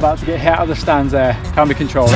about to get hit out of the stands there. Can be controlled.